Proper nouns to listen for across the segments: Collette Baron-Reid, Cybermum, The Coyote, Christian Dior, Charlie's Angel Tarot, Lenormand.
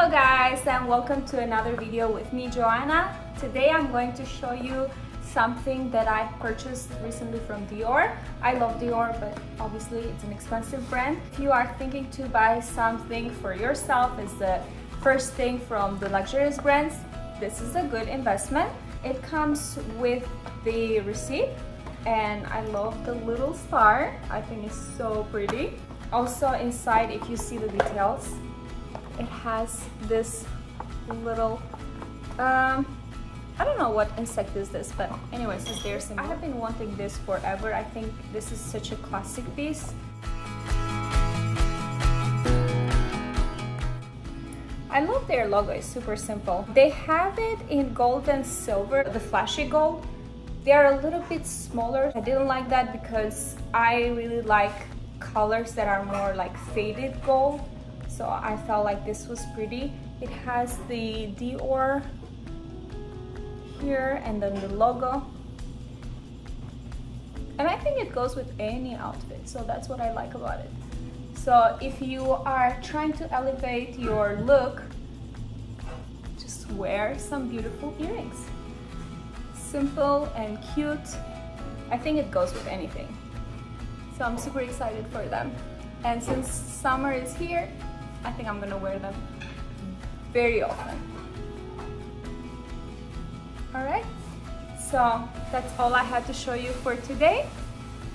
Hello guys, and welcome to another video with me, Joanna. Today I'm going to show you something that I purchased recently from Dior. I love Dior, but obviously it's an expensive brand. If you are thinking to buy something for yourself as the first thing from the luxurious brands, this is a good investment. It comes with the receipt, and I love the little star. I think it's so pretty. Also inside, if you see the details, it has this little, I don't know what insect is this, but anyways, it's their symbol. I have been wanting this forever. I think this is such a classic piece. I love their logo, it's super simple. They have it in gold and silver, the flashy gold. They are a little bit smaller. I didn't like that because I really like colors that are more like faded gold. So I felt like this was pretty. It has the Dior here and then the logo. And I think it goes with any outfit, so that's what I like about it. So if you are trying to elevate your look, just wear some beautiful earrings. Simple and cute. I think it goes with anything. So I'm super excited for them. And since summer is here, I think I'm gonna wear them very often. Alright, so that's all I had to show you for today.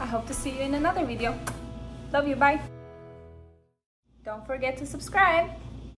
I hope to see you in another video. Love you, bye! Don't forget to subscribe!